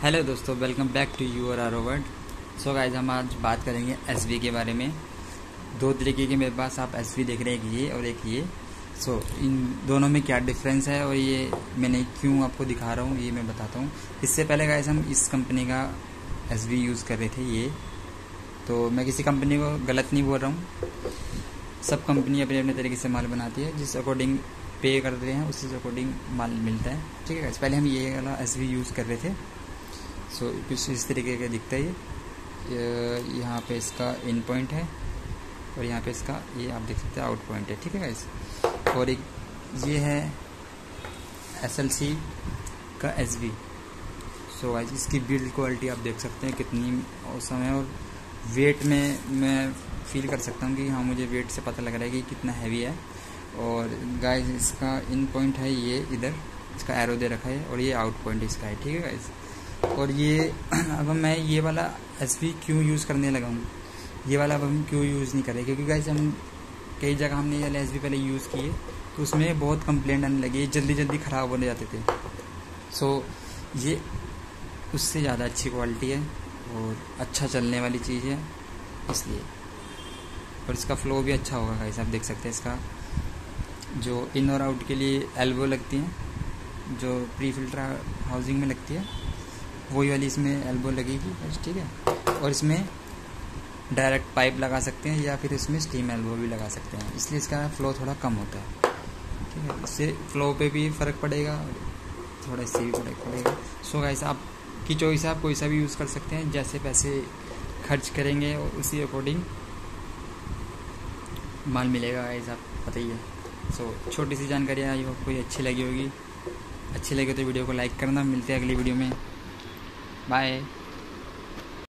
Hello दोस्तों, welcome back to your RO world. So guys, हम आज बात करेंगे एस.वी के बारे में। दो तरीके के मेरे पास आप एस.वी देख रहे हैं, एक ये और एक ये। सो इन दोनों में क्या डिफरेंस है और ये मैंने क्यों आपको दिखा रहा हूँ, ये मैं बताता हूँ। इससे पहले गाइज हम इस कंपनी का एस.वी यूज़ कर रहे थे। ये तो मैं किसी कंपनी को गलत नहीं बोल रहा हूँ, सब कंपनी अपने अपने तरीके से माल बनाती है, जिस अकॉर्डिंग पे करते हैं उसी अकॉर्डिंग माल मिलता है, ठीक है गाइज। पहले हम ये वाला एस.वी यूज़ कर रहे थे। सो कुछ इस तरीके का दिखता है ये। यहाँ पे इसका इन पॉइंट है और यहाँ पे इसका ये आप देख सकते हैं आउट पॉइंट है, ठीक है गाइस। और एक ये है एसएलसी का एसवी। सो गाइस, इसकी बिल्ड क्वालिटी आप देख सकते हैं कितनी औसम है, और वेट में मैं फील कर सकता हूँ कि हाँ, मुझे वेट से पता लग रहा है कि कितना हैवी है। और गाइस, इसका इन पॉइंट है ये, इधर इसका एरो दे रखा है और ये आउट पॉइंट इसका है, ठीक है गाइस। और ये अब मैं ये वाला एसवी क्यों यूज़ करने लगा हूँ, ये वाला अब हम क्यों यूज़ नहीं करें, क्योंकि गाइस हम कई जगह हमने ये वाला एसवी पहले यूज़ किए तो उसमें बहुत कंप्लेंट आने लगी, जल्दी जल्दी ख़राब होने जाते थे। सो ये उससे ज़्यादा अच्छी क्वालिटी है और अच्छा चलने वाली चीज़ है, इसलिए। और इसका फ्लो भी अच्छा होगा गाइस, आप देख सकते हैं। इसका जो इन और आउट के लिए एल्बो लगती है, जो प्री फिल्टर हाउसिंग में लगती है, वही वाली इसमें एल्बो लगेगी बस, ठीक है। और इसमें डायरेक्ट पाइप लगा सकते हैं या फिर इसमें स्टीम एल्बो भी लगा सकते हैं, इसलिए इसका फ़्लो थोड़ा कम होता है, ठीक है। इससे फ़्लो पे भी फ़र्क पड़ेगा, थोड़ा इससे भी फ़र्क पड़ेगा। सो गाइस, आपकी चॉइस है, आप कोई सा भी यूज़ कर सकते हैं, जैसे पैसे खर्च करेंगे और उसी अकॉर्डिंग माल मिलेगा गाइस, आप पता ही है। सो छोटी सी जानकारी आई होप कोई अच्छी लगी होगी, अच्छी लगे तो वीडियो को लाइक करना। मिलते हैं अगली वीडियो में, बाय।